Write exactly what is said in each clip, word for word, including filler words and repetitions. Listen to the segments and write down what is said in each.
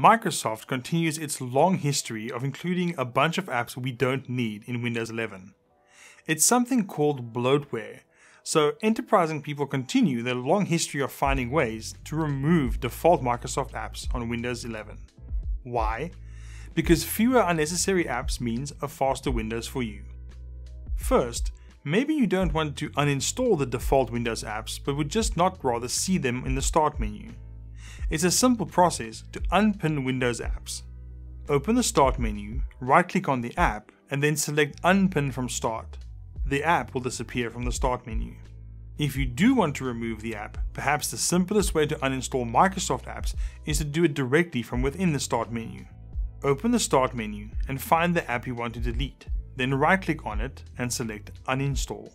Microsoft continues its long history of including a bunch of apps we don't need in Windows eleven. It's something called bloatware, so enterprising people continue their long history of finding ways to remove default Microsoft apps on Windows eleven. Why? Because fewer unnecessary apps means a faster Windows for you. First, maybe you don't want to uninstall the default Windows apps but would just not rather see them in the Start menu. It's a simple process to unpin Windows apps. Open the Start menu, right-click on the app, and then select Unpin from Start. The app will disappear from the Start menu. If you do want to remove the app, perhaps the simplest way to uninstall Microsoft apps is to do it directly from within the Start menu. Open the Start menu and find the app you want to delete, then right-click on it and select Uninstall.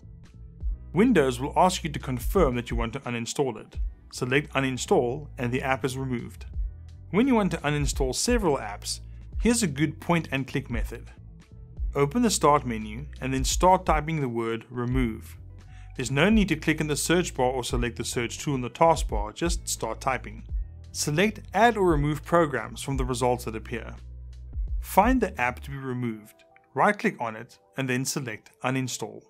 Windows will ask you to confirm that you want to uninstall it. Select Uninstall and the app is removed. When you want to uninstall several apps, here's a good point-and-click method. Open the Start menu and then start typing the word Remove. There's no need to click in the search bar or select the search tool in the taskbar, just start typing. Select Add or Remove Programs from the results that appear. Find the app to be removed, right-click on it, and then select Uninstall.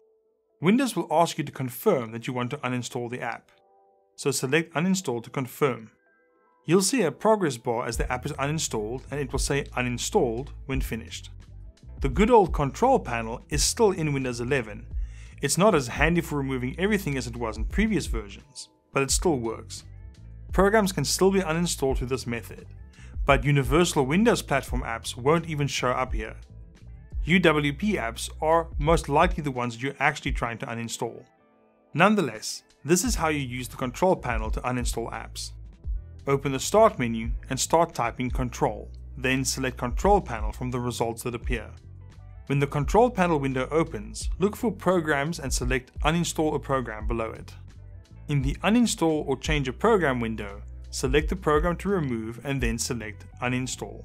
Windows will ask you to confirm that you want to uninstall the app. So select Uninstall to confirm. You'll see a progress bar as the app is uninstalled and it will say Uninstalled when finished. The good old control panel is still in Windows eleven. It's not as handy for removing everything as it was in previous versions, but it still works. Programs can still be uninstalled through this method, but universal Windows platform apps won't even show up here. U W P apps are most likely the ones you're actually trying to uninstall. Nonetheless, this is how you use the control panel to uninstall apps. Open the Start menu and start typing Control, then select Control Panel from the results that appear. When the Control Panel window opens, look for Programs and select Uninstall a Program below it. In the Uninstall or Change a Program window, select the program to remove and then select Uninstall.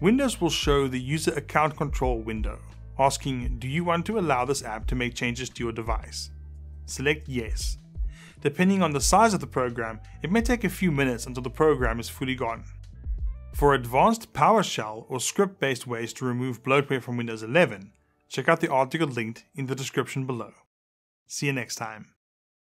Windows will show the User Account Control window, asking, do you want to allow this app to make changes to your device? Select Yes. Depending on the size of the program, it may take a few minutes until the program is fully gone. For advanced PowerShell or script-based ways to remove bloatware from Windows eleven, check out the article linked in the description below. See you next time.